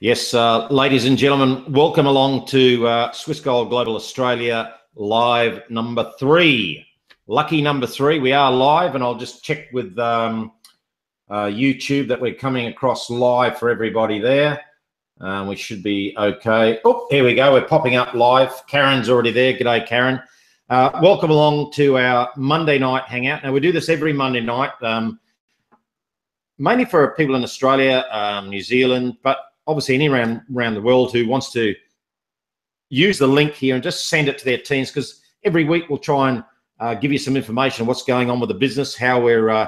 Yes, ladies and gentlemen, welcome along to Swiss Gold Global Australia live number 3. Lucky number 3, we are live, and I'll just check with YouTube that we're coming across live for everybody there. We should be okay. Oh, here we go, we're popping up live. Karen's already there. G'day, Karen. Welcome along to our Monday night hangout. Now, we do this every Monday night, mainly for people in Australia, New Zealand, but obviously anyone around the world who wants to use the link here and just send it to their teams, because every week we'll try and give you some information on what's going on with the business, how we're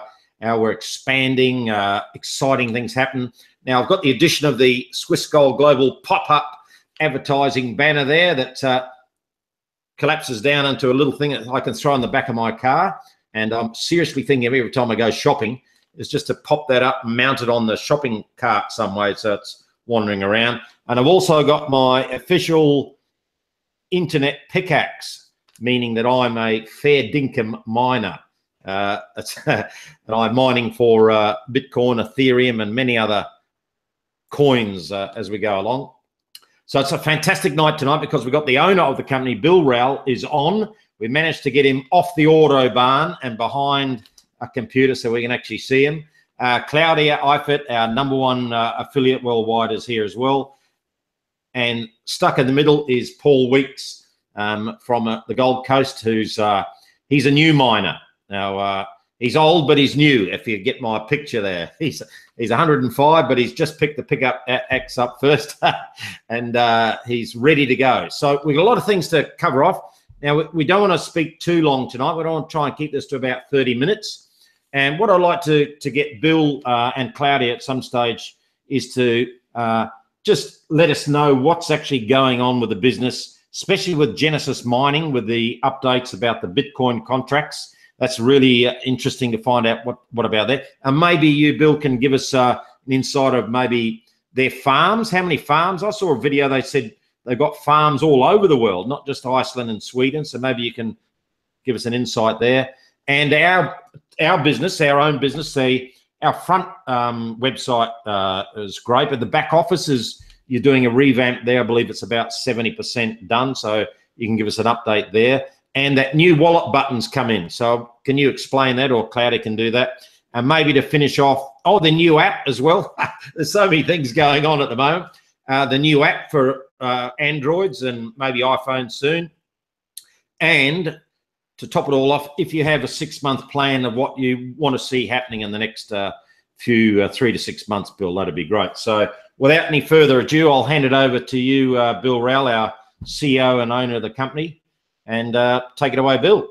expanding, exciting things happen. Now, I've got the addition of the Swiss Gold Global pop-up advertising banner there that collapses down into a little thing that I can throw in the back of my car. And I'm seriously thinking every time I go shopping is just to pop that up, mount it on the shopping cart some way, so it's wandering around. And I've also got my official internet pickaxe, meaning that I'm a fair dinkum miner, and I'm mining for Bitcoin, Ethereum, and many other coins as we go along. So it's a fantastic night tonight, because we've got the owner of the company, Bill Rowell, is on. We managed to get him off the autobahn and behind a computer so we can actually see him. Claudia Eifert, our number one affiliate worldwide, is here as well. And stuck in the middle is Paul Weeks from the Gold Coast, who's he's a new miner. Now, he's old, but he's new, if you get my picture there. He's 105, but he's just picked the pickup axe up first, and he's ready to go. So we've got a lot of things to cover off. Now, we don't want to speak too long tonight. We don't want to try and keep this to about 30 minutes. And what I'd like to get Bill and Claudia at some stage is to just let us know what's actually going on with the business, especially with Genesis Mining, with the updates about the Bitcoin contracts. That's really interesting to find out what about that. And maybe you, Bill, can give us an insight of maybe their farms, how many farms. I saw a video, they said they've got farms all over the world, not just Iceland and Sweden. So maybe you can give us an insight there. And our business, our own business, our front website is great, but the back office is, you're doing a revamp there. I believe it's about 70% done, so you can give us an update there. And that new wallet button's come in. So can you explain that, or Claudia can do that? And maybe to finish off, oh, the new app as well. There's so many things going on at the moment. The new app for Androids and maybe iPhones soon. And to top it all off, if you have a 6-month plan of what you want to see happening in the next few 3 to 6 months, Bill, that'd be great. So without any further ado, I'll hand it over to you, Bill Rowell, our CEO and owner of the company, and take it away, Bill.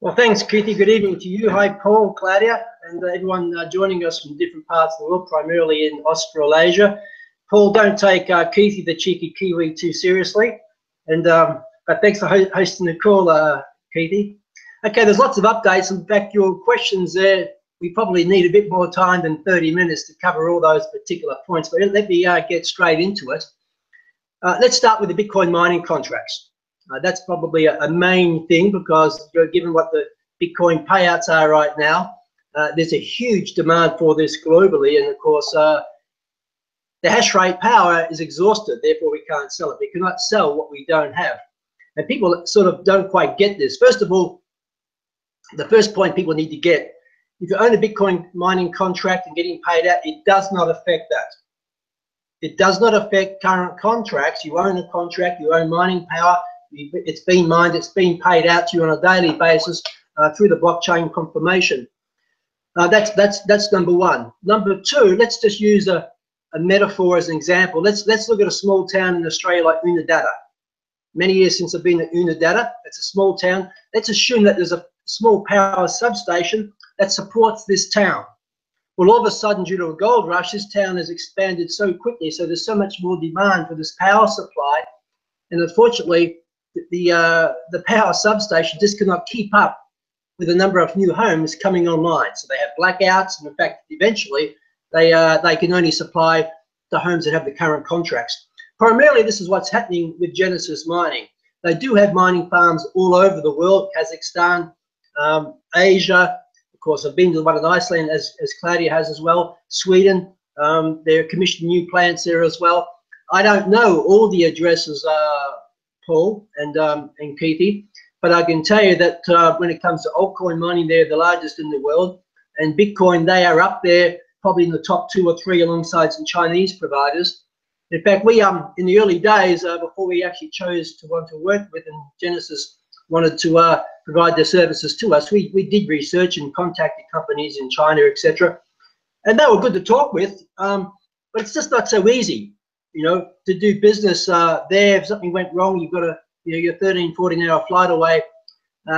Well, thanks, Keithy. Good evening to you. Hi, Paul, Claudia, and everyone joining us from different parts of the world, primarily in Australasia. Paul, don't take Keithy, the cheeky Kiwi, too seriously. And but thanks for hosting the call, Keithy. Okay, there's lots of updates. In fact, your questions there, we probably need a bit more time than 30 minutes to cover all those particular points, but let me get straight into it. Let's start with the Bitcoin mining contracts. That's probably a main thing, because given what the Bitcoin payouts are right now, there's a huge demand for this globally, and of course, the hash rate power is exhausted, therefore we can't sell it. We cannot sell what we don't have. And people sort of don't quite get this. First of all, the first point people need to get, if you own a Bitcoin mining contract and getting paid out, it does not affect that. It does not affect current contracts. You own a contract, you own mining power, it's been mined, it's been paid out to you on a daily basis through the blockchain confirmation. That's number one. Number two, let's just use a metaphor as an example. Let's look at a small town in Australia like Unadatta. Many years since I've been at Unadatta. It's a small town. Let's assume that there's a small power substation that supports this town. Well, all of a sudden, due to a gold rush, this town has expanded so quickly, so there's so much more demand for this power supply, and unfortunately, the power substation just cannot keep up with the number of new homes coming online. So they have blackouts, and in fact, eventually, they can only supply the homes that have the current contracts. Primarily, this is what's happening with Genesis Mining. They do have mining farms all over the world, Kazakhstan, Asia. Of course, I've been to one in Iceland, as Claudia has as well, Sweden, They're commissioning new plants there as well. I don't know all the addresses, Paul and Keithy, but I can tell you that when it comes to altcoin mining, they're the largest in the world. And Bitcoin, they are up there, probably in the top 2 or 3 alongside some Chinese providers. In fact, we in the early days, before we actually chose to want to work with, and Genesis wanted to provide their services to us, we did research and contacted companies in China, etc. And they were good to talk with, but it's just not so easy, you know, to do business there. If something went wrong, you've got to, you know, you're 13, 14-hour flight away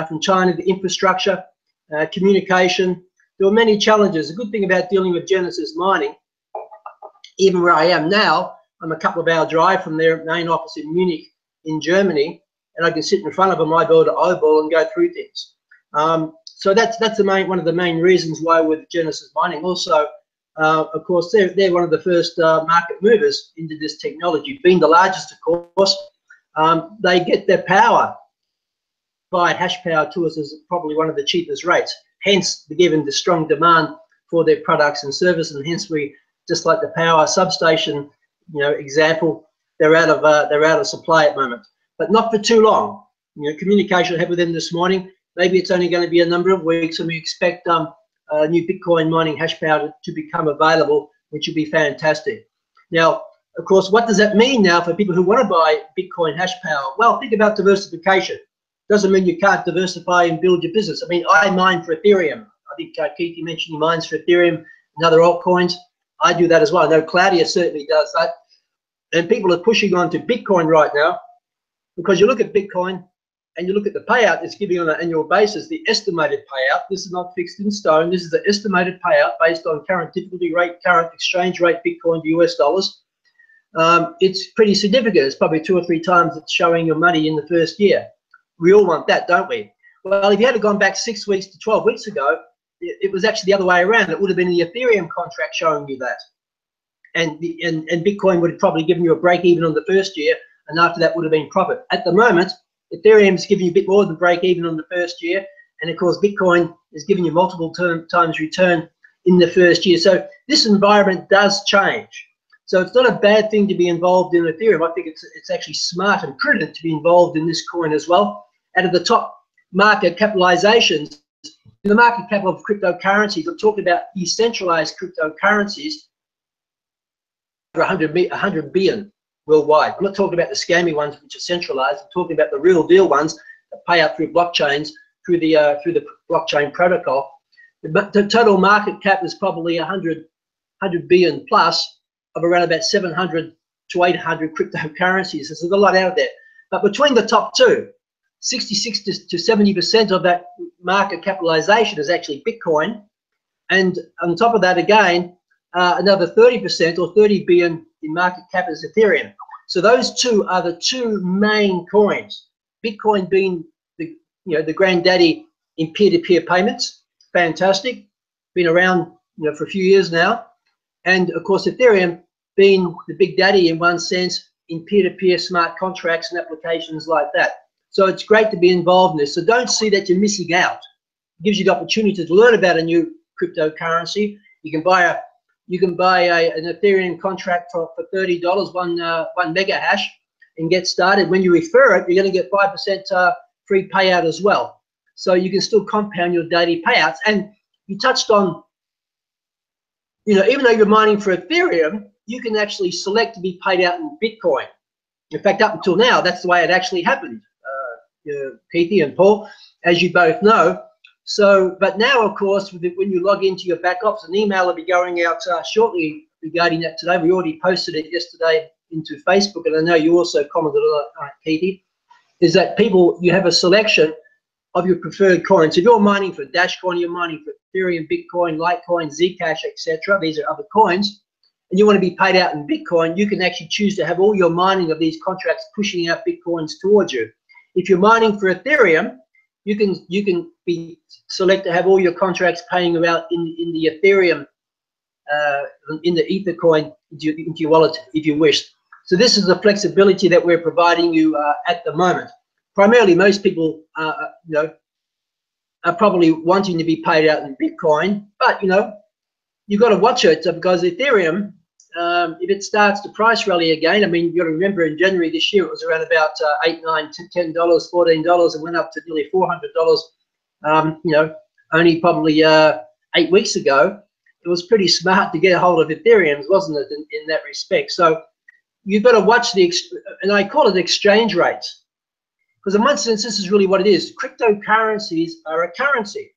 from China. The infrastructure, communication. There were many challenges. The good thing about dealing with Genesis Mining, even where I am now, I'm a couple of hour drive from their main office in Munich in Germany, and I can sit in front of an eyeball and go through things. So that's the main, one of the main reasons why with Genesis Mining. Also, of course, they're one of the first market movers into this technology, being the largest, of course. They get their power by hash power to us as probably one of the cheapest rates. Hence, given the strong demand for their products and service, and hence we, just like the power substation, you know, example, they're out of supply at the moment, but not for too long. You know, communication I had with them this morning. Maybe it's only going to be a number of weeks, and we expect new Bitcoin mining hash power to become available, which would be fantastic. Now, of course, what does that mean now for people who want to buy Bitcoin hash power? Well, think about diversification. Doesn't mean you can't diversify and build your business. I mean, I mine for Ethereum. I think Keith, you mentioned he mines for Ethereum and other altcoins. I do that as well. I know Claudia certainly does that. And people are pushing on to Bitcoin right now, because you look at Bitcoin and you look at the payout it's giving on an annual basis, the estimated payout. This is not fixed in stone. This is the estimated payout based on current difficulty rate, current exchange rate, Bitcoin to US dollars. It's pretty significant. It's probably 2 or 3 times it's showing your money in the first year. We all want that, don't we? Well, if you had gone back 6 weeks to 12 weeks ago, it was actually the other way around. It would have been the Ethereum contract showing you that. And Bitcoin would have probably given you a break even on the first year, and after that would have been profit. At the moment, Ethereum's giving you a bit more than break even on the first year, and of course Bitcoin is giving you multiple times return in the first year. So this environment does change. So it's not a bad thing to be involved in Ethereum. I think it's actually smart and prudent to be involved in this coin as well. Out of the top market capitalizations, the market cap of cryptocurrencies, I'm talking about decentralized cryptocurrencies, over 100 billion worldwide. I'm not talking about the scammy ones which are centralized. I'm talking about the real deal ones that pay out through blockchains, through the blockchain protocol. But the total market cap is probably 100 billion plus, of around about 700 to 800 cryptocurrencies. There's a lot out there. But between the top two, 66 to 70% of that market capitalization is actually Bitcoin, and on top of that again, another 30% or 30 billion in market cap is Ethereum. So those two are the two main coins. Bitcoin being the, you know, the granddaddy in peer-to-peer payments, fantastic, been around, you know, for a few years now, and of course Ethereum being the big daddy in one sense in peer-to-peer smart contracts and applications like that. So it's great to be involved in this. So don't see that you're missing out. It gives you the opportunity to learn about a new cryptocurrency. You can buy an Ethereum contract for $30, one mega hash, and get started. When you refer it, you're going to get 5% free payout as well. So you can still compound your daily payouts. And you touched on, you know, even though you're mining for Ethereum, you can actually select to be paid out in Bitcoin. In fact, up until now, that's the way it actually happened. Keithy and Paul, as you both know. So, but now, of course, when you log into your back office, an email will be going out shortly regarding that today. We already posted it yesterday into Facebook, and I know you also commented on it, Keithy, is that people, you have a selection of your preferred coins. If you're mining for Dashcoin, you're mining for Ethereum, Bitcoin, Litecoin, Zcash, etc. These are other coins, and you want to be paid out in Bitcoin, you can actually choose to have all your mining of these contracts pushing out Bitcoins towards you. If you're mining for Ethereum, you can be select to have all your contracts paying out in the Ethereum, in the Ether coin into your wallet if you wish. So this is the flexibility that we're providing you at the moment. Primarily, most people you know, are probably wanting to be paid out in Bitcoin, but you know, you've got to watch it, because Ethereum, if it starts to price rally again, I mean, you've got to remember in January this year, it was around about $8, $9, $10, $14. It went up to nearly $400, you know, only probably 8 weeks ago. It was pretty smart to get a hold of Ethereum, wasn't it, in that respect? So you've got to watch the, and I call it exchange rate, because in one sense, this is really what it is. Cryptocurrencies are a currency.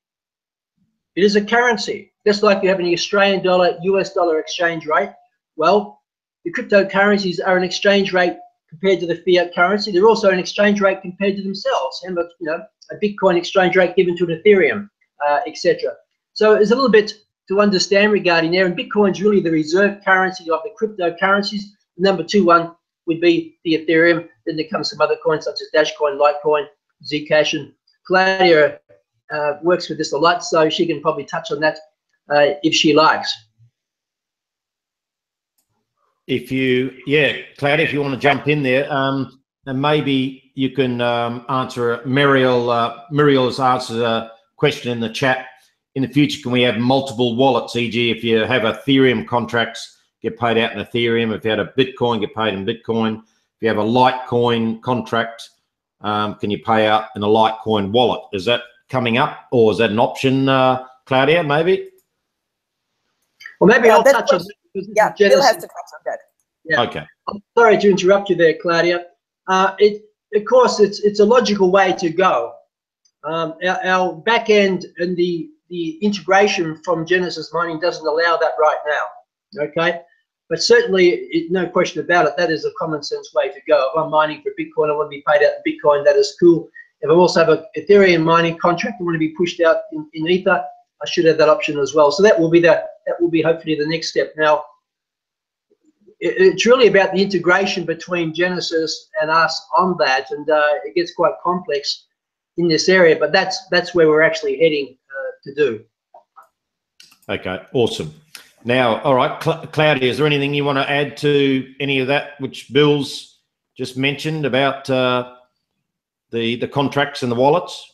It is a currency. Just like you have an Australian dollar, US dollar exchange rate. Well, the cryptocurrencies are an exchange rate compared to the fiat currency. They're also an exchange rate compared to themselves. And, you know, a Bitcoin exchange rate given to an Ethereum, etc. So it's a little bit to understand regarding there. And Bitcoin's really the reserve currency of the cryptocurrencies. The number 2 1 would be the Ethereum. Then there comes some other coins such as Dashcoin, Litecoin, Zcash, and Claudia works with this a lot, so she can probably touch on that if she likes. If you, yeah, Claudia, if you want to jump in there, and maybe you can answer Muriel's answered a question in the chat. In the future, can we have multiple wallets, e.g. if you have Ethereum contracts, get paid out in Ethereum. If you had a Bitcoin, get paid in Bitcoin. If you have a Litecoin contract, can you pay out in a Litecoin wallet? Is that coming up, or is that an option, Claudia, maybe? Well, maybe I'll touch on that. Yeah, Bill has to touch on that. Yeah. Okay. I'm sorry to interrupt you there, Claudia. Of course, it's a logical way to go. Our back end and the integration from Genesis Mining doesn't allow that right now, okay? But certainly, no question about it, that is a common sense way to go. If I'm mining for Bitcoin, I want to be paid out in Bitcoin, that is cool. If I also have an Ethereum mining contract, I want to be pushed out in Ether, I should have that option as well. So that will be hopefully the next step. Now, it's really about the integration between Genesis and us on that, and it gets quite complex in this area, but that's where we're actually heading to do. Okay, awesome. Now, all right, Claudia, is there anything you want to add to any of that which Bill's just mentioned about the contracts and the wallets?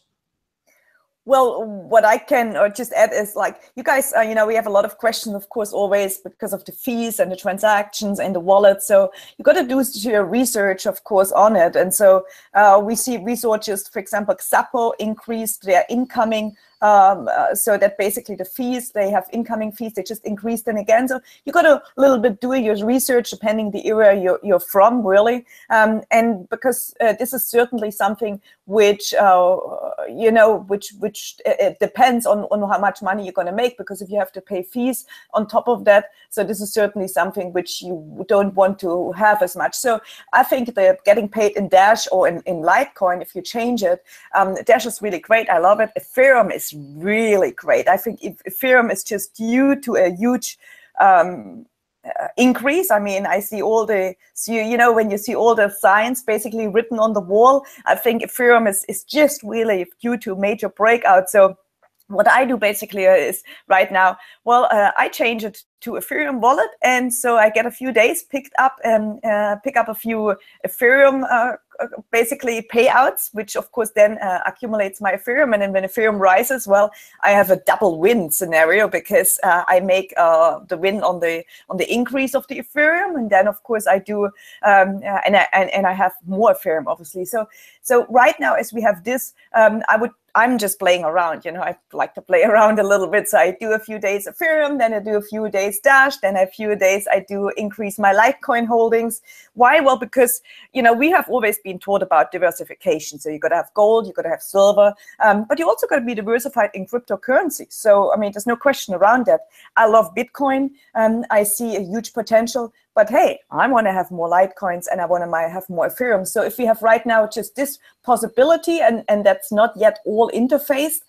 Well, what I can just add is, like, you guys, you know, we have a lot of questions, of course, always because of the fees and the transactions and the wallet. So you got to do your research, of course, on it. And so we see resources, for example, Xapo increased their incoming, so that basically the fees, they have incoming fees, they just increased them again. So you got to a little bit do your research depending the area you're from, really. And because this is certainly something which, you know, which it depends on how much money you're going to make, because if you have to pay fees on top of that, so this is certainly something which you don't want to have as much. So I think they're getting paid in Dash or in Litecoin if you change it. Dash is really great. I love it. Ethereum is really great. I think Ethereum is just due to a huge increase. I mean, I see all the, so you know, when you see all the science basically written on the wall, I think Ethereum is just really due to major breakout. So what I do basically is right now, well, I change it to Ethereum wallet, and so I get a few days picked up and pick up a few Ethereum basically payouts, which of course then accumulates my Ethereum, and then when Ethereum rises, well, I have a double win scenario, because I make the win on the increase of the Ethereum, and then of course I do and I have more Ethereum, obviously. So right now, as we have this, I'm just playing around, you know, I like to play around a little bit. So I do a few days Ethereum, then I do a few days Dash, then a few days I do increase my Litecoin holdings. Why? Well, because, you know, we have always been taught about diversification. So you got to have gold, you got to have silver, but you also got to be diversified in cryptocurrencies. So, I mean, there's no question around that. I love Bitcoin. I see a huge potential. But hey, I want to have more Litecoins and I want to have more Ethereum. So if we have right now just this possibility, and that's not yet all interfaced,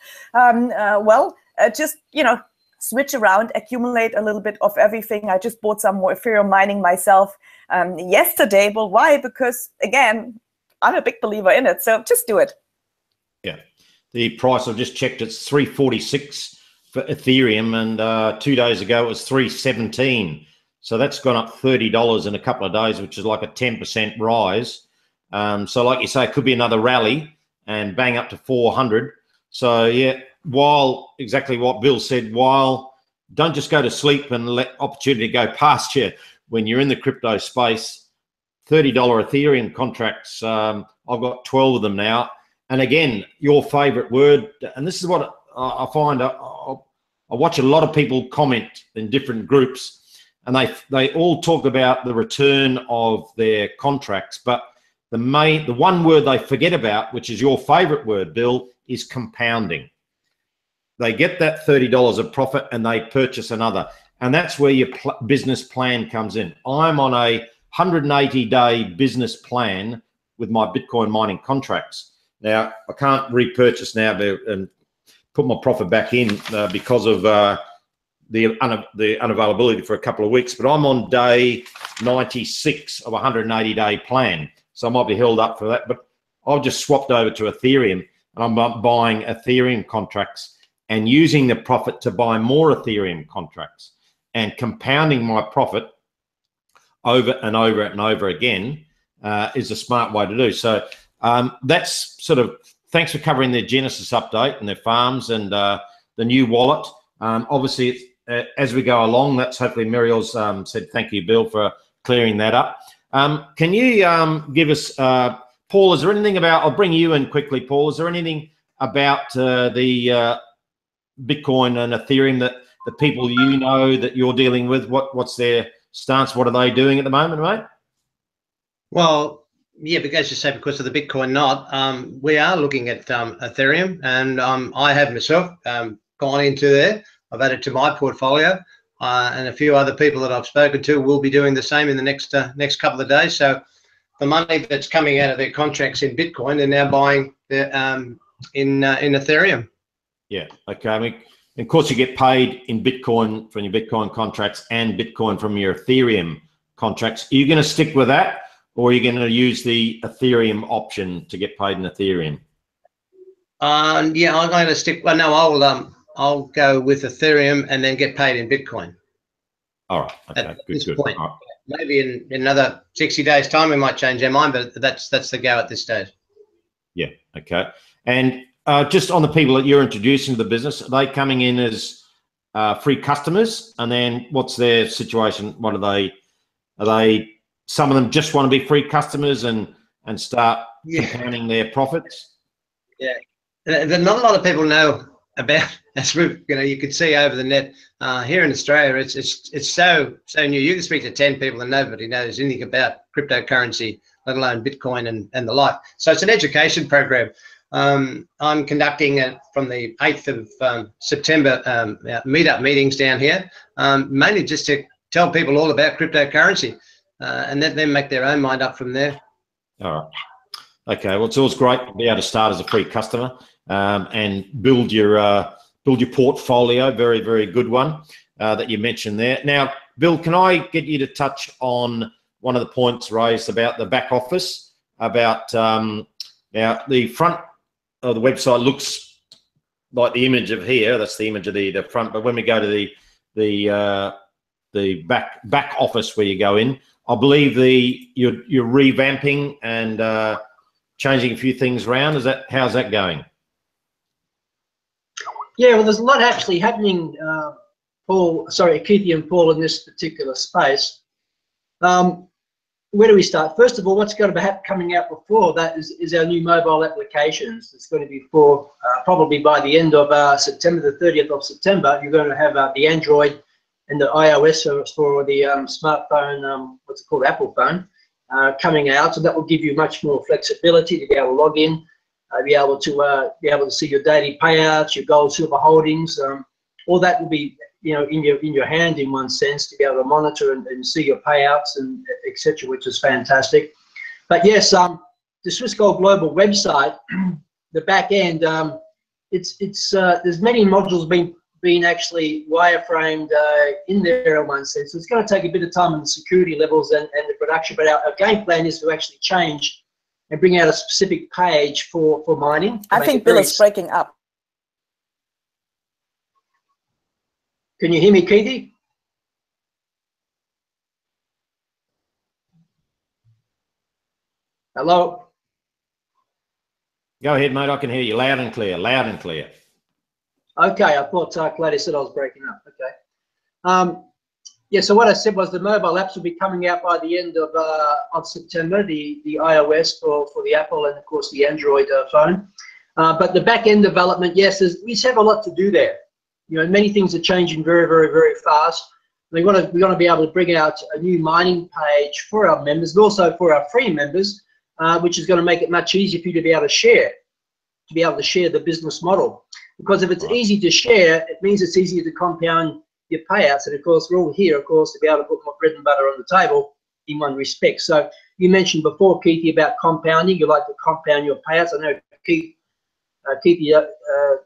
just, you know, switch around, accumulate a little bit of everything. I just bought some more Ethereum mining myself yesterday. Well, why? Because, again, I'm a big believer in it. So just do it. Yeah. The price, I've just checked, it's $3.46 for Ethereum. And 2 days ago, it was $3.17. So that's gone up $30 in a couple of days, which is like a 10% rise. So like you say, it could be another rally and bang up to 400. So yeah, while exactly what Bill said, while Don't just go to sleep and let opportunity go past you. When you're in the crypto space, $30 Ethereum contracts, I've got 12 of them now. And again, your favorite word, and this is what I find, I watch a lot of people comment in different groups, and they all talk about the return of their contracts, but the one word they forget about, which is your favorite word, Bill, is compounding. They get that $30 of profit and they purchase another. And that's where your business plan comes in. I'm on a 180-day business plan with my Bitcoin mining contracts. Now, I can't repurchase now and put my profit back in because of the unavailability for a couple of weeks, but I'm on day 96 of a 180-day plan. So I might be held up for that, but I've just swapped over to Ethereum, and I'm buying Ethereum contracts and using the profit to buy more Ethereum contracts and compounding my profit over and over and over again is a smart way to do. So that's sort of, thanks for covering their Genesis update and their farms and the new wallet. Obviously, it's, as we go along, that's hopefully Muriel's said, thank you, Bill, for clearing that up. Can you give us, Paul, is there anything about, I'll bring you in quickly, Paul, is there anything about the Bitcoin and Ethereum that the people you know that you're dealing with, what's their stance, what are they doing at the moment, mate? Well, yeah, because you say because of the Bitcoin not, we are looking at Ethereum, and I have myself gone into there. I've added to my portfolio. And a few other people that I've spoken to will be doing the same in the next couple of days. So the money that's coming out of their contracts in Bitcoin, they're now buying their, in Ethereum. Yeah, okay. I mean, of course, you get paid in Bitcoin from your Bitcoin contracts and Bitcoin from your Ethereum contracts. Are you going to stick with that, or are you going to use the Ethereum option to get paid in Ethereum? Yeah, I'm going to stick. Well, no, I'll go with Ethereum and then get paid in Bitcoin. All right. Okay. At this point. Right. Maybe in another 60 days' time, we might change our mind, but that's the go at this stage. Yeah. Okay. And just on the people that you're introducing to the business, are they coming in as free customers? And then what's their situation? What are they, some of them just want to be free customers and start compounding their profits? Yeah. Not a lot of people know about, as we, you know, you could see over the net here in Australia, it's so new. You can speak to 10 people and nobody knows anything about cryptocurrency, let alone Bitcoin and the like. So it's an education program. I'm conducting it from the 8th of September meetup meetings down here, mainly just to tell people all about cryptocurrency and let them make their own mind up from there. All right. Okay. Well, it's always great to be able to start as a free customer. And build your portfolio, very, very good one that you mentioned there. Now, Bill, can I get you to touch on one of the points raised about the back office, about now the front of the website looks like the image of here, that's the image of the front, but when we go to the back office where you go in, I believe you're revamping and changing a few things around. How's that going? Yeah, well, there's a lot actually happening, Keithy and Paul, in this particular space. Where do we start? First of all, what's going to be coming out before that is our new mobile applications. It's going to be for probably by the end of September, the 30th of September, you're going to have the Android and the iOS for the smartphone, what's it called, Apple phone, coming out. So that will give you much more flexibility to be able to log in. Be able to see your daily payouts, your gold, silver holdings, all that will be, you know, in your hand in one sense, to be able to monitor and see your payouts and etc., which is fantastic. But yes, the Swiss Gold Global website, the back end, there's many modules being actually wireframed in there in one sense. So it's going to take a bit of time on the security levels and the production. But our game plan is to actually change and bring out a specific page for mining. I think Bill is breaking up. Can you hear me, Keithy? Hello? Go ahead, mate, I can hear you loud and clear, Okay, I thought Claudia said I was breaking up, okay. Yeah, so what I said was the mobile apps will be coming out by the end of September, the iOS for the Apple and, of course, the Android phone. But the back-end development, yes, we have a lot to do there. You know, many things are changing very, very, very fast. We want to be able to bring out a new mining page for our members, but also for our free members, which is going to make it much easier for you to be able to share, the business model. Because if it's easy to share, it means it's easier to compound your payouts. And of course, we're all here, of course, to be able to put more bread and butter on the table in one respect. So you mentioned before, Keithy, about compounding. You like to compound your payouts. I know Keithy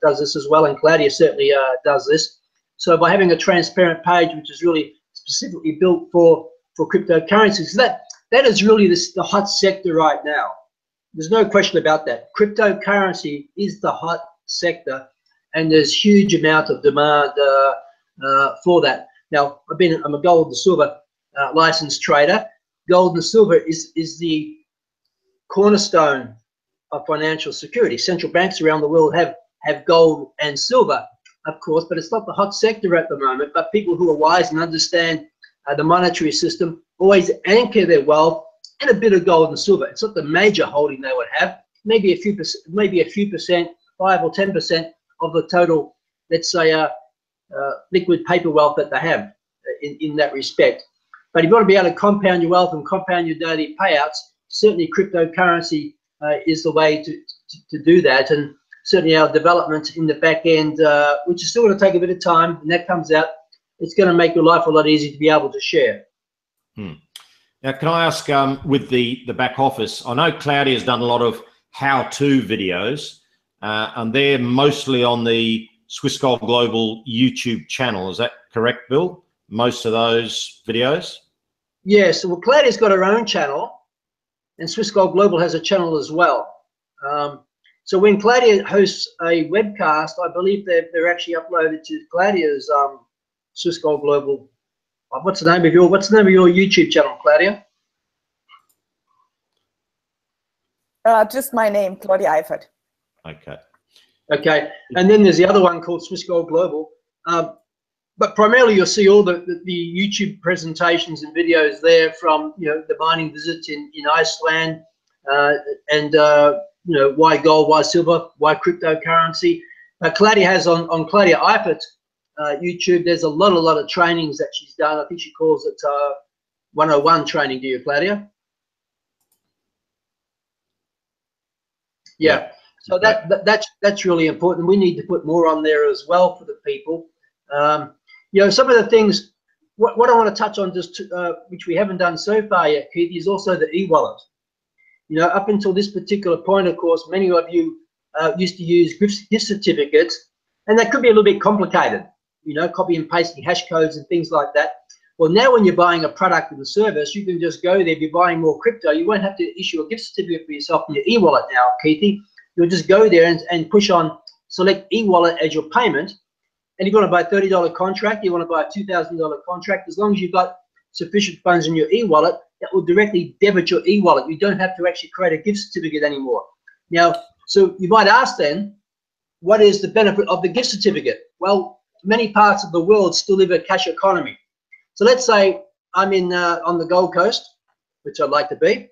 does this as well, and Claudia certainly does this. So by having a transparent page, which is really specifically built for cryptocurrencies, so that is really the hot sector right now. There's no question about that. Cryptocurrency is the hot sector, and there's huge amount of demand for that. Now, I'm a gold and silver licensed trader. Gold and silver is the cornerstone of financial security. Central banks around the world have gold and silver, of course, but it's not the hot sector at the moment. But people who are wise and understand the monetary system always anchor their wealth in a bit of gold and silver. It's not the major holding they would have. Maybe a few percent, 5 or 10% of the total, let's say, liquid paper wealth that they have in that respect. But if you want to be able to compound your wealth and compound your daily payouts, certainly cryptocurrency is the way to do that. And certainly our development in the back end, which is still going to take a bit of time, and that comes out, it's going to make your life a lot easier to be able to share. Hmm. Now, can I ask, with the back office, I know Claudia has done a lot of how-to videos, and they're mostly on the Swiss Gold Global YouTube channel. Is that correct, Bill? Most of those videos? Yes. Well, Claudia's got her own channel, and Swiss Gold Global has a channel as well. So when Claudia hosts a webcast, I believe they're actually uploaded to Claudia's Swiss Gold Global. What's the name of your YouTube channel, Claudia? Just my name, Claudia Eifert. Okay. Okay. And then there's the other one called Swiss Gold Global. But primarily, you'll see all the YouTube presentations and videos there from the mining visits in Iceland, and why gold, why silver, why cryptocurrency. Claudia has on Claudia Eifert YouTube, there's a lot of trainings that she's done. I think she calls it 101 training. Do you, Claudia? Yeah. So that's really important. We need to put more on there as well for the people. Some of the things, what I want to touch on just, which we haven't done so far yet, Keith, is also the e-wallet. Up until this particular point, of course, many of you used to use gift certificates, and that could be a little bit complicated, copy and pasting hash codes and things like that. Well, now when you're buying a product and a service, you can just go there. If you're buying more crypto, you won't have to issue a gift certificate for yourself in your e-wallet now, Keithy. You'll just go there and push on select e-wallet as your payment. And if you want to buy a $30 contract, you want to buy a $2,000 contract, as long as you've got sufficient funds in your e-wallet, that will directly debit your e-wallet. You don't have to actually create a gift certificate anymore. Now, so you might ask then, what is the benefit of the gift certificate? Well, many parts of the world still live a cash economy. So let's say I'm in on the Gold Coast, which I'd like to be,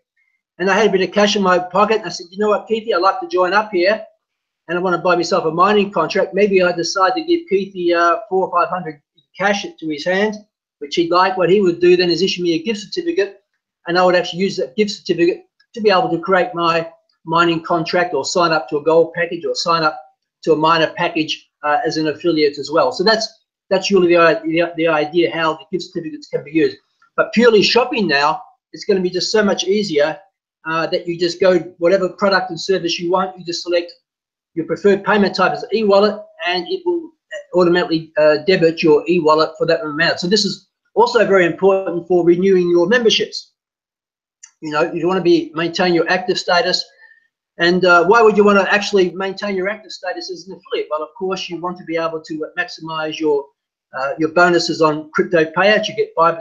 and I had a bit of cash in my pocket. And I said, you know what, Keithy, I'd like to join up here, and I want to buy myself a mining contract. Maybe I decide to give Keithy 400 or 500 cash to his hand, which he'd like. What he would do then is issue me a gift certificate, and I would actually use that gift certificate to be able to create my mining contract or sign up to a gold package or sign up to a miner package as an affiliate as well. So that's really the idea how the gift certificates can be used. But purely shopping now, it's going to be just so much easier that you just go whatever product and service you want, you just select your preferred payment type as e-wallet, and it will automatically debit your e-wallet for that amount. So this is also very important for renewing your memberships. You want to maintain your active status. And why would you want to actually maintain your active status as an affiliate? Well, of course, you want to be able to maximize your bonuses on crypto payouts. You get 5%,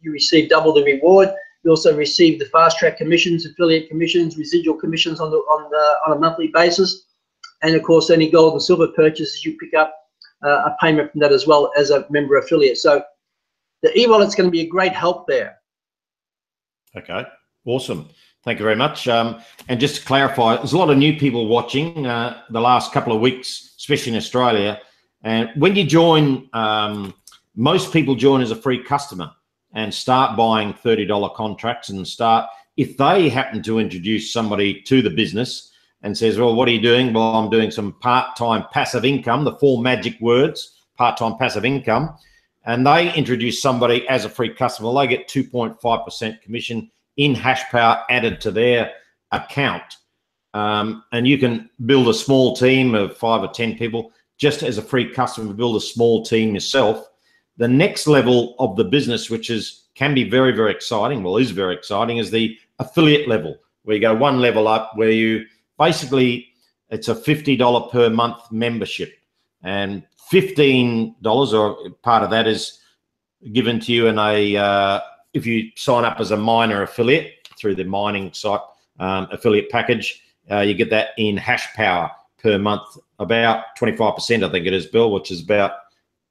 you receive double the reward. You also receive the fast track commissions, affiliate commissions, residual commissions on a monthly basis. And of course, any gold and silver purchases you pick up a payment from that as well as a member affiliate. So the e-wallet's going to be a great help there. Okay, awesome. Thank you very much. And just to clarify, there's a lot of new people watching the last couple of weeks, especially in Australia. And when you join, most people join as a free customer and start buying $30 contracts and start, if they happen to introduce somebody to the business and says, well, what are you doing? Well, I'm doing some part-time passive income, the four magic words, part-time passive income. And they introduce somebody as a free customer, they get 2.5% commission in hash power added to their account. And you can build a small team of 5 or 10 people just as a free customer, build a small team yourself. The next level of the business, which is can be very, very exciting, well, is very exciting, is the affiliate level, where you go one level up, where you basically, it's a $50 per month membership. And $15 or part of that is given to you in a, if you sign up as a miner affiliate through the mining site affiliate package, you get that in hash power per month, about 25%, I think it is, Bill, which is about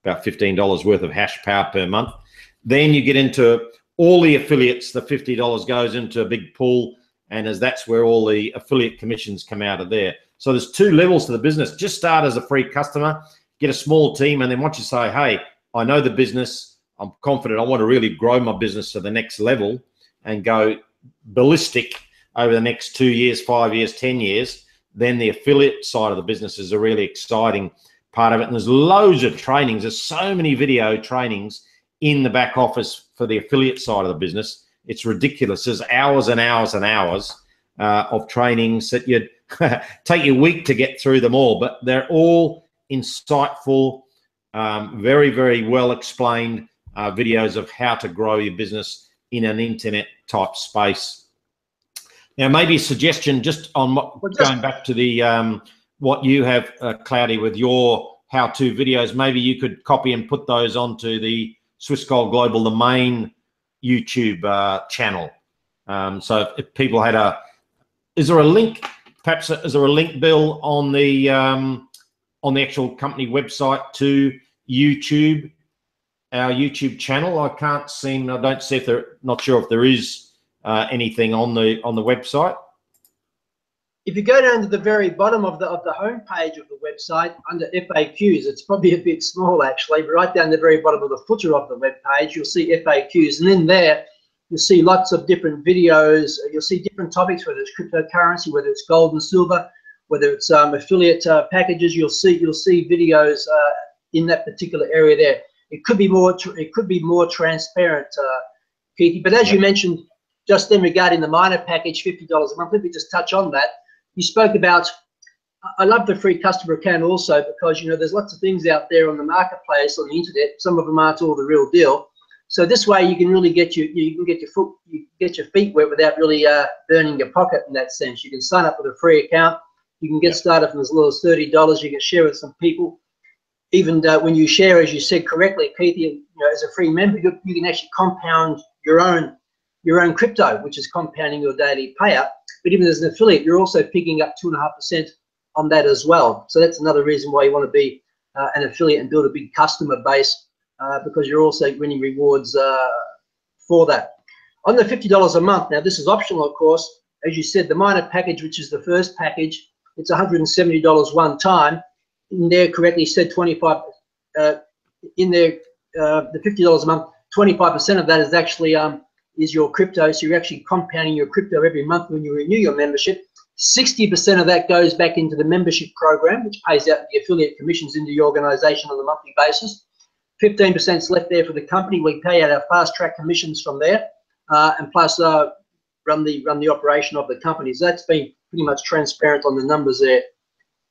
$15 worth of hash power per month. Then you get into all the affiliates, the $50 goes into a big pool, and as that's where all the affiliate commissions come out of there. So there's two levels to the business. Just start as a free customer, get a small team, and then once you say, hey, I know the business, I'm confident, I want to really grow my business to the next level and go ballistic over the next 2 years, 5 years, 10 years, then the affiliate side of the business is a really exciting part of it. And there's loads of trainings. There's so many video trainings in the back office for the affiliate side of the business. It's ridiculous. There's hours and hours and hours of trainings that you'd take your week to get through them all, but they're all insightful, very, very well explained videos of how to grow your business in an internet type space. Now, maybe a suggestion just on what, going back to the what you have, Claudia, with your how-to videos, maybe you could copy and put those onto the Swiss Gold Global, the main YouTube channel. So if people had a, is there a link, perhaps, is there a link, Bill, on the actual company website to YouTube, our YouTube channel? I can't seem, I don't see if there, not sure if there is anything on the website. If you go down to the very bottom of the homepage of the website under FAQs, it's probably a bit small actually, but right down the very bottom of the footer of the webpage, you'll see FAQs, and in there, you'll see lots of different videos. You'll see different topics, whether it's cryptocurrency, whether it's gold and silver, whether it's affiliate packages. You'll see videos in that particular area there. It could be more transparent, Keithy. But as you mentioned just then regarding the miner package, $50 a month. Let me just touch on that. You spoke about, I love the free customer account also because, you know, there's lots of things out there on the marketplace, on the internet. Some of them aren't all the real deal. So this way, you can really get your feet wet without really burning your pocket in that sense. You can sign up with a free account. You can get started from as little as $30. You can share with some people. Even when you share, as you said correctly, Keith, you know, as a free member, you can actually compound your own crypto, which is compounding your daily payout. But even as an affiliate, you're also picking up 2.5% on that as well. So that's another reason why you want to be an affiliate and build a big customer base. Because you're also winning rewards for that. On the $50 a month, now this is optional, of course. As you said, the miner package, which is the first package, it's $170 one time. In there, correctly said, the $50 a month, 25% of that is actually is your crypto. So you're actually compounding your crypto every month when you renew your membership. 60% of that goes back into the membership program, which pays out the affiliate commissions into your organization on a monthly basis. 15% is left there for the company. We pay out our fast track commissions from there, and plus run the operation of the company. So that's been pretty much transparent on the numbers there,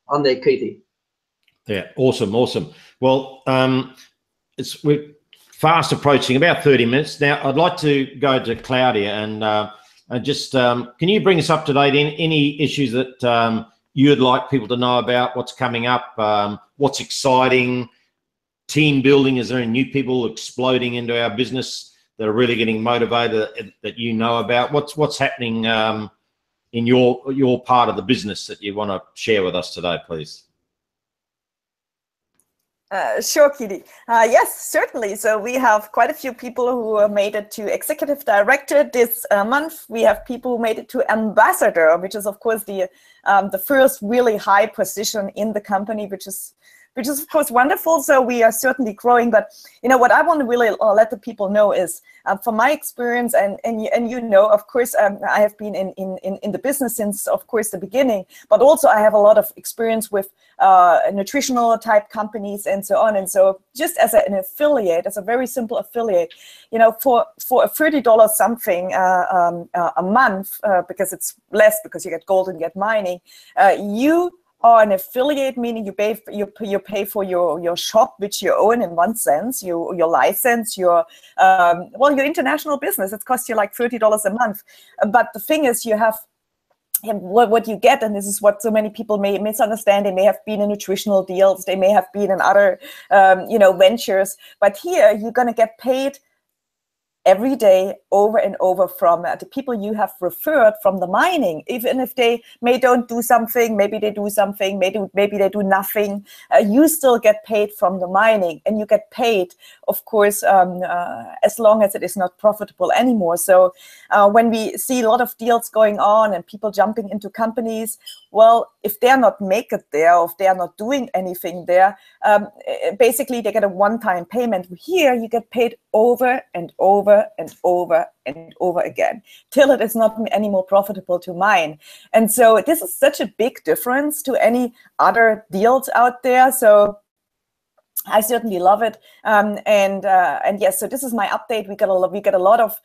on there, Keithy. Yeah, awesome, awesome. Well, we're fast approaching about 30 minutes now. I'd like to go to Claudia and just can you bring us up to date in any issues that you'd like people to know about? What's coming up? What's exciting? Team building, is there any new people exploding into our business that are really getting motivated that you know about? What's happening in your part of the business that you want to share with us today, please? Sure, Kitty. Yes, certainly. So we have quite a few people who made it to executive director this month. We have people who made it to ambassador, which is, of course, the first really high position in the company, which is of course wonderful. So we are certainly growing. But you know what I want to really let the people know is, from my experience, and you know, of course, I have been in the business since, of course, the beginning. But also, I have a lot of experience with nutritional type companies and so on. And so, just as an affiliate, as a very simple affiliate, you know, for a $30 something a month, because it's less, because you get gold and get mining, you are an affiliate, meaning you pay for your shop, which you own in one sense, your license, your international business. It costs you like $30 a month. But the thing is, you have what you get, and this is what so many people may misunderstand. They may have been in nutritional deals, they may have been in other ventures. But here, you're going to get paid every day, over and over, from the people you have referred from the mining, even if they don't do something, maybe they do something, maybe they do nothing, you still get paid from the mining, and you get paid, of course, as long as it is not profitable anymore. So when we see a lot of deals going on and people jumping into companies, well, if they're not making it there, or if they're not doing anything there, basically they get a one-time payment. Here, you get paid over and over and over and over again, till it is not any more profitable to mine. And so this is such a big difference to any other deals out there. So I certainly love it. And yes, so this is my update. We get a lot of.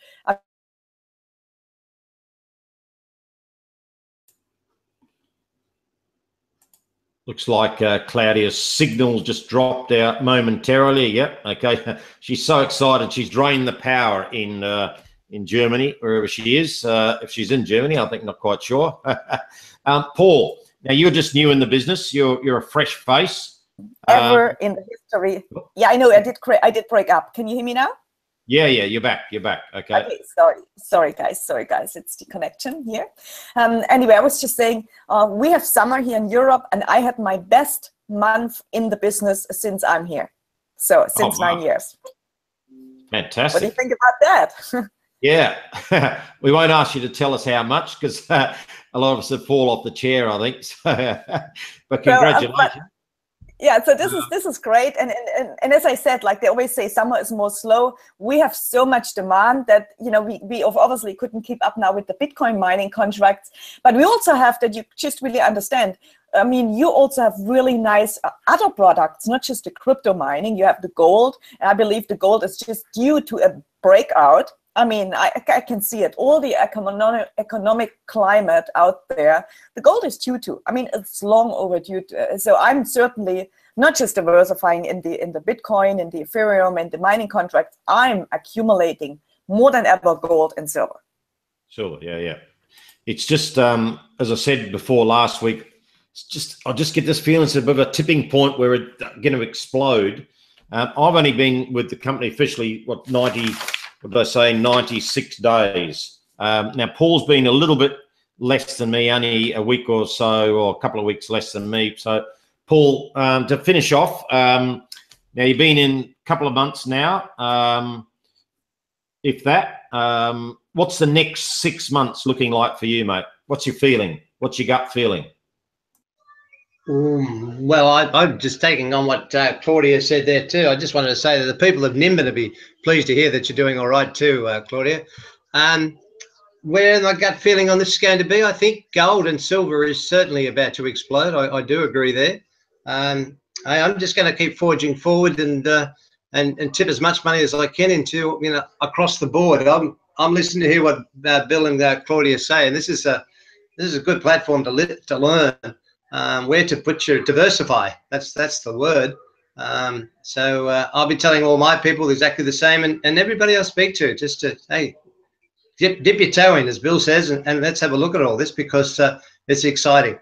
Looks like Claudia's signal just dropped out momentarily. Yep. Okay. She's so excited. She's drained the power in Germany, wherever she is. If she's in Germany, I think, not quite sure. Paul, now you're just new in the business. You're a fresh face. Ever in the history. Yeah, I know. I did break up. Can you hear me now? Yeah, you're back. You're back. Okay. Okay. Sorry, guys. It's the connection here. Anyway, I was just saying, we have summer here in Europe, and I had my best month in the business since I'm here. So since 9 years. Fantastic. What do you think about that? Yeah. We won't ask you to tell us how much, because a lot of us would fall off the chair, I think. But congratulations. Yeah, so this is great, and as I said, like they always say, summer is more slow. We have so much demand that, you know, we obviously couldn't keep up now with the Bitcoin mining contracts, but we also have that you just really understand. I mean, you also have really nice other products, not just the crypto mining. You have the gold, and I believe the gold is just due to a breakout. I mean, I can see it. All the economic climate out there, the gold is due to. I mean, it's long overdue. So I'm certainly not just diversifying in the Bitcoin, in the Ethereum, and the mining contracts. I'm accumulating more than ever gold and silver. Sure, yeah. It's just, as I said before last week, it's just, I just get this feeling it's a bit of a tipping point where it's going to explode. I've only been with the company officially, 96 days. Now, Paul's been a little bit less than me, only a week or so, or a couple of weeks less than me. So, Paul, to finish off, now you've been in a couple of months now, if that. What's the next 6 months looking like for you, mate? What's your feeling? What's your gut feeling? Well, I'm just taking on what Claudia said there too. I just wanted to say that the people of Nimbin will be pleased to hear that you're doing all right too, Claudia. Where my gut feeling on this is going to be, I think gold and silver is certainly about to explode. I do agree there. I'm just going to keep forging forward and tip as much money as I can into, you know, across the board. I'm listening to hear what Bill and Claudia say, and this is a good platform to learn. Where to put your diversify. That's the word. So I'll be telling all my people exactly the same, and everybody I speak to, just to, hey, dip your toe in, as Bill says, and let's have a look at all this, because it's exciting.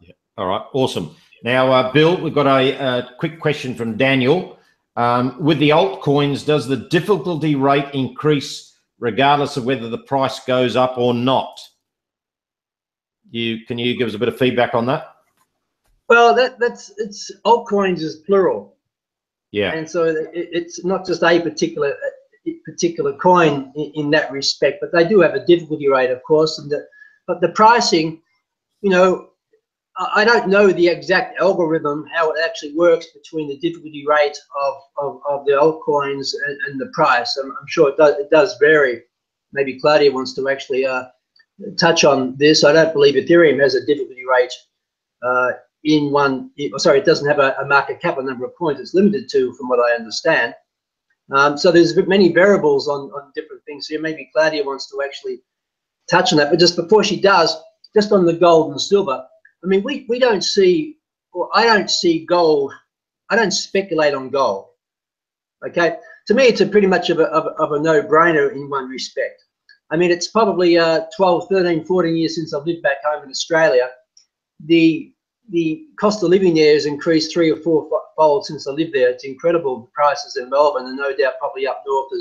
Yeah. All right. Awesome. Now, Bill, we've got a quick question from Daniel. With the altcoins, does the difficulty rate increase regardless of whether the price goes up or not? Can you give us a bit of feedback on that? Well, that's altcoins is plural, Yeah. And so it's not just a particular coin in that respect, but they do have a difficulty rate, of course. And but the pricing, you know, I don't know the exact algorithm, how it actually works between the difficulty rate of the altcoins and the price. I'm sure it does vary. Maybe Claudia wants to actually touch on this. I don't believe Ethereum has a difficulty rate in one. Sorry, it doesn't have a market cap, a number of coins. It's limited to, from what I understand. So there's many variables on different things here. Maybe Claudia wants to actually touch on that. But just before she does, just on the gold and silver, I mean, we don't see, or I don't see gold, I don't speculate on gold, okay? To me, it's a pretty much of a no-brainer in one respect. I mean, it's probably 12, 13, 14 years since I've lived back home in Australia. The cost of living there has increased 3- or 4-fold since I lived there. It's incredible, prices in Melbourne, and no doubt probably up north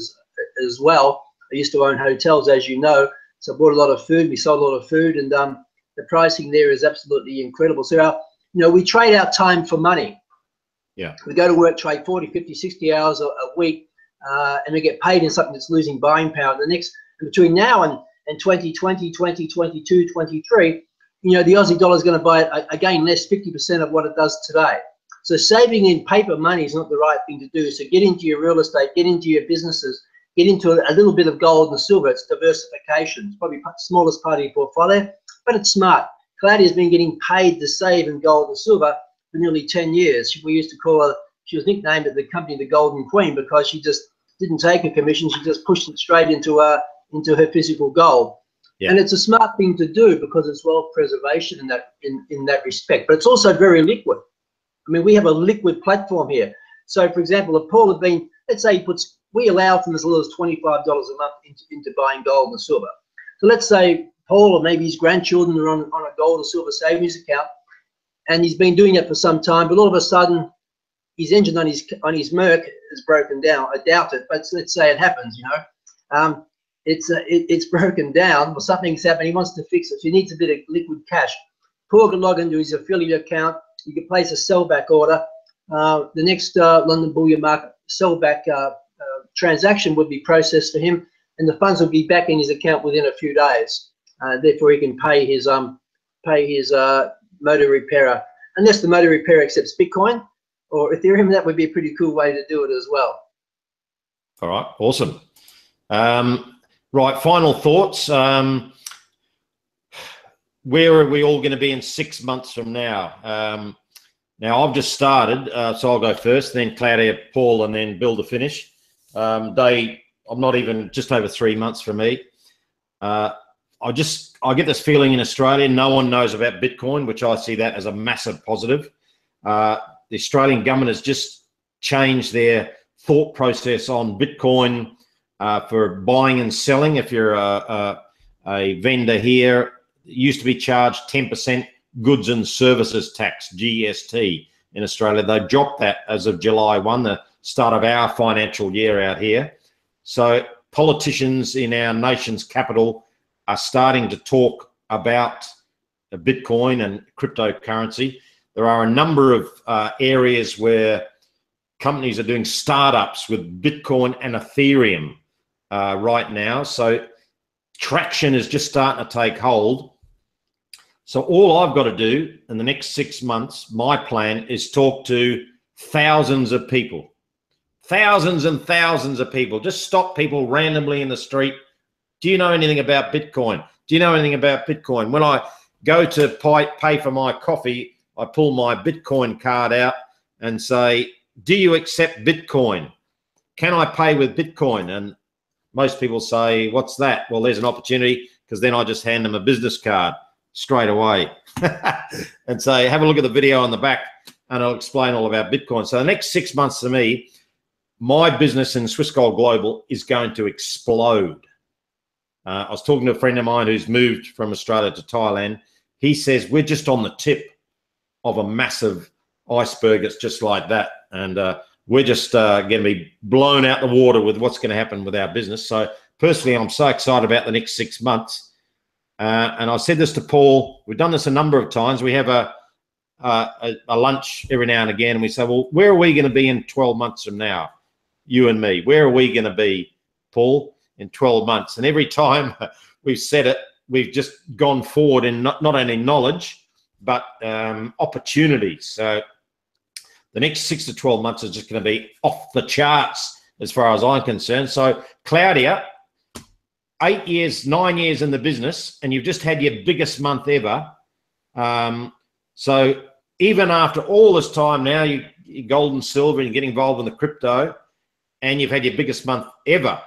as well. I used to own hotels, as you know, so I bought a lot of food. We sold a lot of food, and the pricing there is absolutely incredible. So, you know, we trade our time for money. Yeah. We go to work, trade 40, 50, 60 hours a week, and we get paid in something that's losing buying power. The next, between now and 2020, 2022, 23, you know, the Aussie dollar is going to buy, again, less 50% of what it does today. So saving in paper money is not the right thing to do. So get into your real estate, get into your businesses, get into a little bit of gold and silver. It's diversification. It's probably the smallest part of your portfolio, but it's smart. Claudia's been getting paid to save in gold and silver for nearly 10 years. We used to call her, she was nicknamed at the company the Golden Queen, because she just didn't take a commission. She just pushed it straight into her physical gold. Yeah. And it's a smart thing to do because it's wealth preservation in that, in that respect. But it's also very liquid. I mean, we have a liquid platform here. So, for example, if Paul had been, let's say he puts, we allow from as little as $25 a month into buying gold and silver. So let's say Paul or maybe his grandchildren are on a gold or silver savings account, and he's been doing it for some time, but all of a sudden his engine on his Merc is broken down. I doubt it, but let's say it happens, you know. It's broken down or something's happened. He wants to fix it. So he needs a bit of liquid cash. Paul can log into his affiliate account. You can place a sellback order. The next London Bullion Market sellback transaction would be processed for him, and the funds would be back in his account within a few days. Therefore, he can pay his motor repairer, unless the motor repairer accepts Bitcoin or Ethereum. That would be a pretty cool way to do it as well. All right, awesome. Right, final thoughts. Where are we all going to be in 6 months from now? Now, I've just started, so I'll go first, then Claudia, Paul, and then Bill to finish. I'm not even, just over 3 months for me. I get this feeling in Australia, no one knows about Bitcoin, which I see that as a massive positive. The Australian government has just changed their thought process on Bitcoin for buying and selling. If you're a vendor here, it used to be charged 10% goods and services tax, GST, in Australia. They dropped that as of July 1, the start of our financial year out here. So politicians in our nation's capital are starting to talk about Bitcoin and cryptocurrency. There are a number of areas where companies are doing startups with Bitcoin and Ethereum right now. So traction is just starting to take hold. So all I've got to do in the next 6 months, my plan is talk to thousands of people, thousands and thousands of people. Just stop people randomly in the street. Do you know anything about Bitcoin? Do you know anything about Bitcoin? When I go to pay for my coffee, I pull my Bitcoin card out and say, do you accept Bitcoin? Can I pay with Bitcoin? And most people say, what's that? Well, there's an opportunity, because then I just hand them a business card straight away and say, have a look at the video on the back and I'll explain all about Bitcoin. So the next 6 months to me, my business in Swiss Gold Global is going to explode. I was talking to a friend of mine who's moved from Australia to Thailand. He says, we're just on the tip of a massive iceberg that's just like that. And we're just going to be blown out the water with what's going to happen with our business. So personally, I'm so excited about the next 6 months. And I said this to Paul, we've done this a number of times. We have a lunch every now and again, and we say, well, where are we going to be in 12 months from now? You and me, where are we going to be, Paul, in 12 months? And every time we've said it, we've just gone forward in not only knowledge, but opportunity. So the next 6 to 12 months is just going to be off the charts as far as I'm concerned. So Claudia, 9 years in the business, and you've just had your biggest month ever. So even after all this time now, you're gold and silver and you get involved in the crypto, and you've had your biggest month ever.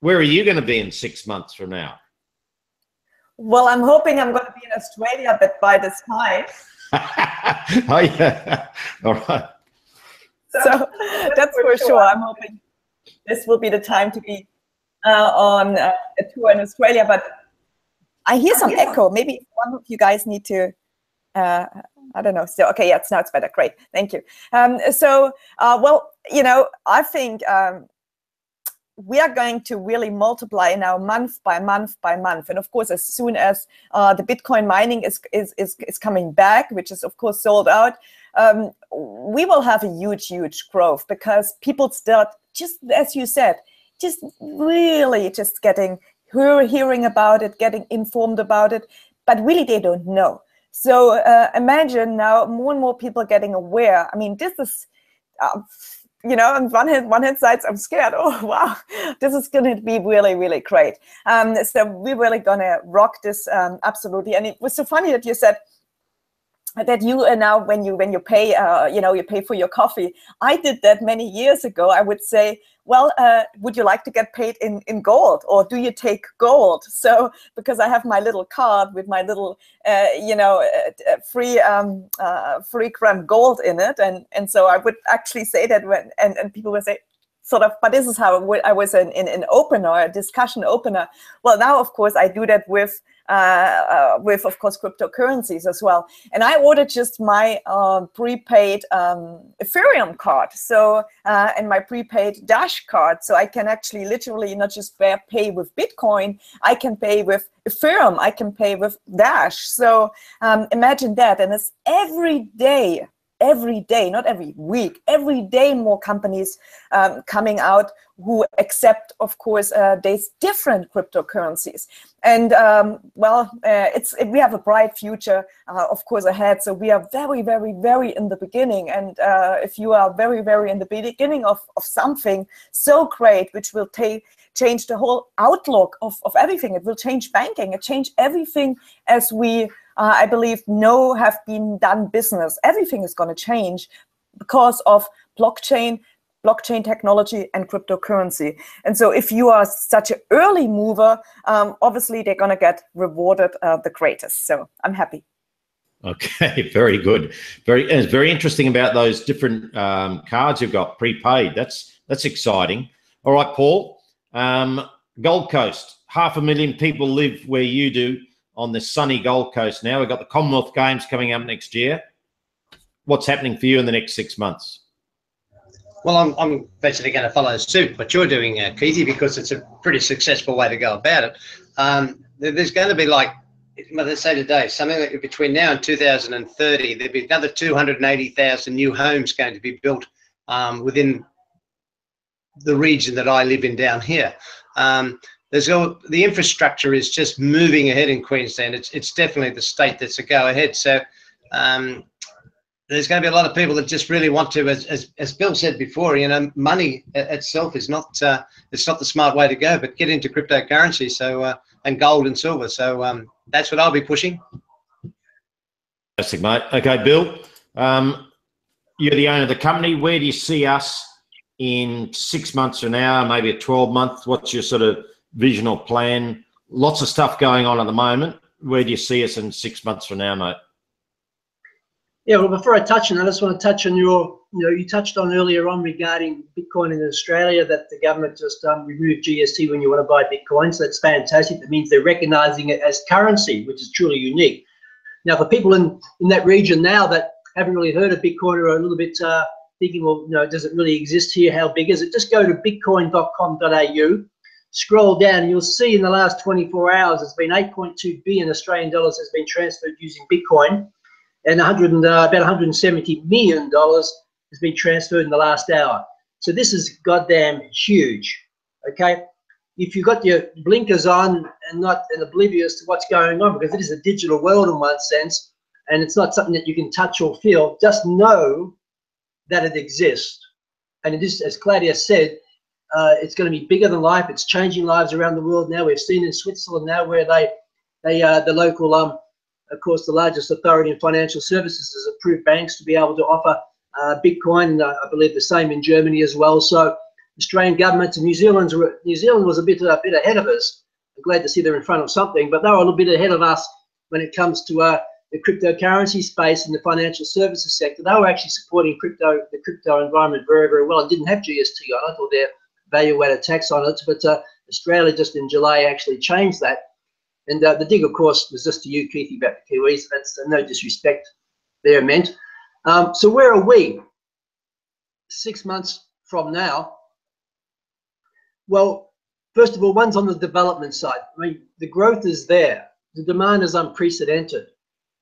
Where are you going to be in 6 months from now? Well, I'm hoping I'm going to be in Australia, but by this time. Oh, yeah. All right. So that's for sure. I'm hoping this will be the time to be on a tour in Australia. But I hear some echo. Maybe one of you guys need to, I don't know. So, okay, yeah, now it's better. Great. Thank you. Well, you know, I think we are going to really multiply now month by month by month. And of course, as soon as the Bitcoin mining is coming back, which is of course sold out, we will have a huge, huge growth, because people start, just as you said, just really just getting, hearing about it, getting informed about it, but really they don't know. So imagine now more and more people getting aware. I mean, this is, you know, on one hand side, I'm scared. Oh, wow, this is going to be really, really great. So we're really going to rock this, absolutely. And it was so funny that you said that you are now, when you pay, you know, you pay for your coffee. I did that many years ago. I would say, well, would you like to get paid in gold, or do you take gold? So because I have my little card with my little, you know, free gram gold in it, and so I would actually say that when and people would say, sort of, but this is how I was in an opener, a discussion opener. Well, now of course I do that with of course cryptocurrencies as well. And I ordered just my prepaid Ethereum card, so and my prepaid Dash card, so I can actually literally not just pay with Bitcoin, I can pay with Ethereum, I can pay with Dash. So imagine that, and it's every day. Every day, not every week, every day more companies coming out who accept, of course, these different cryptocurrencies. And well, we have a bright future, of course, ahead. So we are very, very, very in the beginning. And if you are very, very in the beginning of something so great, which will change the whole outlook of everything, it will change banking, it change everything as we. I believe have been done business. Everything is going to change because of blockchain technology and cryptocurrency. And so if you are such an early mover, obviously they're going to get rewarded the greatest. So I'm happy. Okay, very good. And it's very interesting about those different cards you've got prepaid. That's exciting. All right, Paul. Gold Coast, 500,000 people live where you do, on the sunny Gold Coast now. We've got the Commonwealth Games coming up next year. What's happening for you in the next 6 months? Well, I'm basically going to follow suit what you're doing, Keithy, because it's a pretty successful way to go about it. There's going to be, like, let's say today, something like between now and 2030, there'll be another 280,000 new homes going to be built within the region that I live in down here. The infrastructure is just moving ahead in Queensland. It's definitely the state that's a go ahead. So there's going to be a lot of people that just really want to, as Bill said before, you know, money itself is not it's not the smart way to go, but get into cryptocurrency, so and gold and silver. So that's what I'll be pushing. Fantastic, mate. Okay, Bill, you're the owner of the company. Where do you see us in 6 months from now, maybe a 12-month? What's your sort of vision or plan? Lots of stuff going on at the moment. Where do you see us in 6 months from now, mate? Yeah, well, before I touch on that, I just want to touch on your, you know, you touched on earlier on regarding Bitcoin in Australia, that the government just removed GST when you want to buy Bitcoin. So that's fantastic. That means they're recognising it as currency, which is truly unique. Now, for people in that region now that haven't really heard of Bitcoin or are a little bit thinking, well, you know, does it really exist here? How big is it? Just go to bitcoin.com.au. Scroll down and you'll see in the last 24 hours there's been 8.2 billion Australian dollars has been transferred using Bitcoin, and about $170 million has been transferred in the last hour. So this is goddamn huge, okay? If you've got your blinkers on and not oblivious to what's going on, because it is a digital world in one sense, and it's not something that you can touch or feel, just know that it exists. And it is, as Claudia said, it's going to be bigger than life. It's changing lives around the world now. We've seen in Switzerland now where they the local, of course, the largest authority in financial services has approved banks to be able to offer Bitcoin, and I believe the same in Germany as well. So Australian governments and New Zealand was a bit ahead of us. I'm glad to see they're in front of something, but they were a little bit ahead of us when it comes to the cryptocurrency space and the financial services sector. They were actually supporting the crypto environment very, very well and didn't have GST on it or their value-added tax on it, but Australia just in July actually changed that. And the dig, of course, was just to you, Keithy, about the Kiwis. That's no disrespect there meant. So where are we 6 months from now? Well, first of all, one's on the development side. I mean, the growth is there. The demand is unprecedented.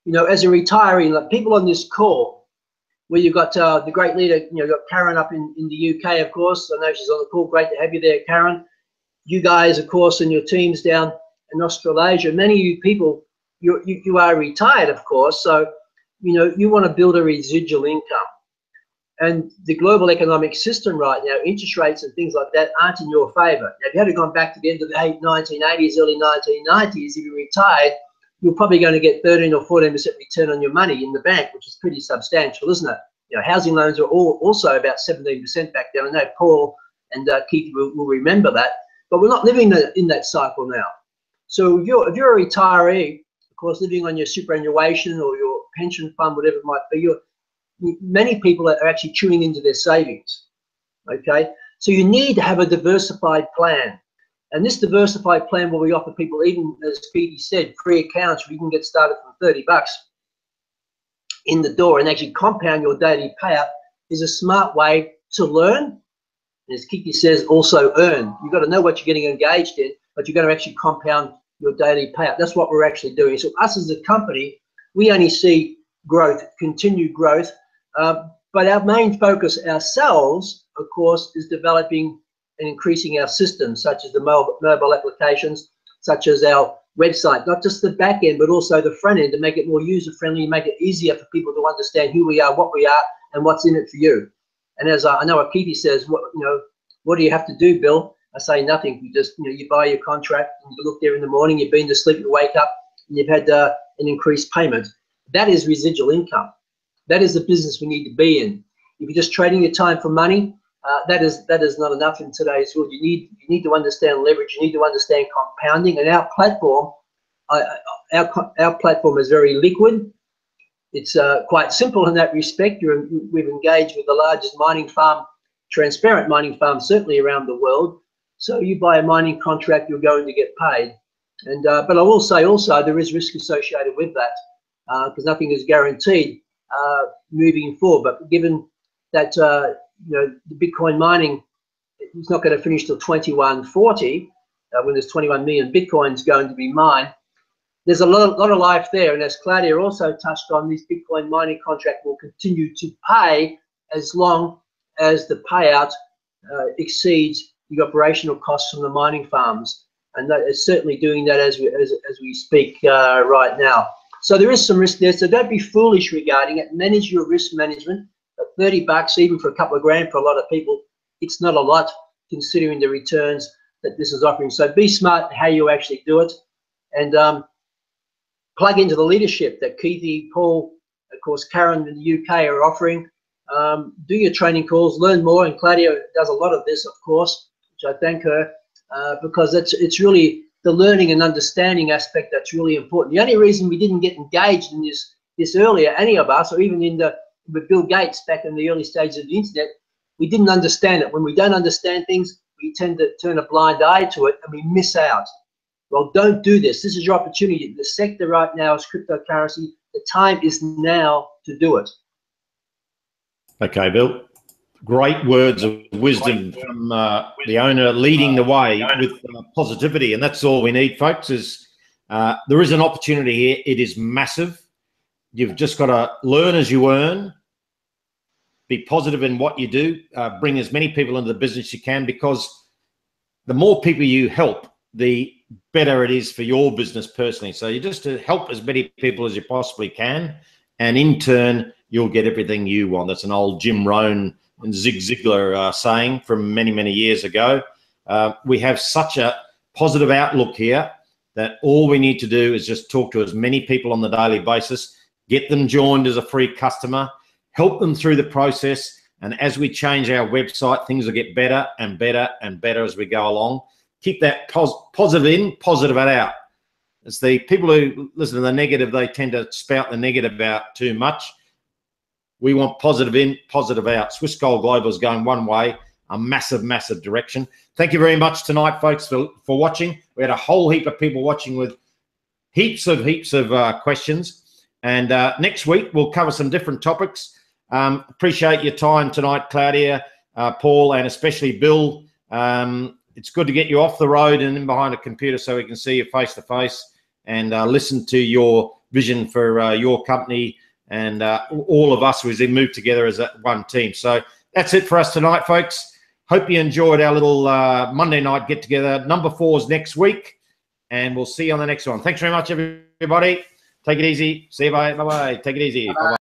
You know, as a retiree, like people on this call, where you've got the great leader, you know, you've got Karen up in the UK, of course. I know she's on the call. Great to have you there, Karen. You guys, of course, and your teams down in Australasia. Many of you people, you are retired, of course. So, you know, you want to build a residual income. And the global economic system right now, interest rates and things like that aren't in your favor. Now, if you had gone back to the end of the 1980s, early 1990s, if you retired, you're probably going to get 13 or 14% return on your money in the bank, which is pretty substantial, isn't it? You know, housing loans are also about 17% back then. I know Paul and Keith will remember that, but we're not living in that cycle now. So if you're a retiree, of course, living on your superannuation or your pension fund, whatever it might be, many people are actually chewing into their savings, okay? So you need to have a diversified plan. And this diversified plan where we offer people, even as Petey said, free accounts where you can get started from 30 bucks in the door and actually compound your daily payout is a smart way to learn. And as Kiki says, also earn. You've got to know what you're getting engaged in, but you're going to actually compound your daily payout. That's what we're actually doing. So us as a company, we only see growth, continued growth. But our main focus ourselves, of course, is developing and increasing our systems, such as the mobile applications, such as our website, not just the back end, but also the front end to make it more user-friendly, make it easier for people to understand who we are, what we are, and what's in it for you. And as I know Keithy says, what do you have to do, Bill? I say nothing. You just, you buy your contract, and you look there in the morning, you've been to sleep, you wake up, and you've had an increased payment. That is residual income. That is the business we need to be in. If you're just trading your time for money, that is not enough in today's world. You need to understand leverage. You need to understand compounding. And our platform, our platform is very liquid. It's quite simple in that respect. We've engaged with the largest mining farm, transparent mining farm, certainly around the world. So you buy a mining contract, you're going to get paid. And but I will say also there is risk associated with that because nothing is guaranteed moving forward. But given that the Bitcoin mining is not going to finish till 2140 when there's 21 million Bitcoins going to be mined. There's a lot of life there, and as Claudia also touched on, this Bitcoin mining contract will continue to pay as long as the payout exceeds the operational costs from the mining farms, and that is certainly doing that as we speak right now. So there is some risk there, so don't be foolish regarding it. Manage your risk management. But 30 bucks, even for a couple of grand for a lot of people, it's not a lot considering the returns that this is offering. So be smart in how you actually do it and plug into the leadership that Keithy, Paul, of course, Karen in the UK are offering. Do your training calls, learn more, and Claudia does a lot of this, of course, which I thank her because it's really the learning and understanding aspect that's really important. The only reason we didn't get engaged in this earlier, any of us, or even in the with Bill Gates back in the early stages of the internet, we didn't understand it. When we don't understand things, we tend to turn a blind eye to it and we miss out. Well, don't do this. This is your opportunity. The sector right now is cryptocurrency. The time is now to do it. Okay, Bill. Great words of wisdom from the owner leading the way with positivity, and that's all we need, folks, is there is an opportunity here. It is massive. You've just got to learn as you earn, be positive in what you do, bring as many people into the business you can, because the more people you help, the better it is for your business personally. So you just to help as many people as you possibly can, and in turn, you'll get everything you want. That's an old Jim Rohn and Zig Ziglar saying from many, many years ago. We have such a positive outlook here that all we need to do is just talk to as many people on the daily basis, get them joined as a free customer, help them through the process. And as we change our website, things will get better and better and better as we go along. Keep that positive in, positive out. It's the people who listen to the negative, they tend to spout the negative out too much. We want positive in, positive out. Swiss Gold Global is going one way, a massive, massive direction. Thank you very much tonight, folks, for watching. We had a whole heap of people watching with heaps of questions. And next week, we'll cover some different topics. Appreciate your time tonight, Claudia, Paul, and especially Bill. It's good to get you off the road and in behind a computer so we can see you face to face and listen to your vision for your company and all of us who's moved together as one team. So that's it for us tonight, folks. Hope you enjoyed our little Monday night get together. Number 4 is next week, and we'll see you on the next one. Thanks very much, everybody. Take it easy. See you. Bye. Bye-bye. Take it easy. Bye-bye.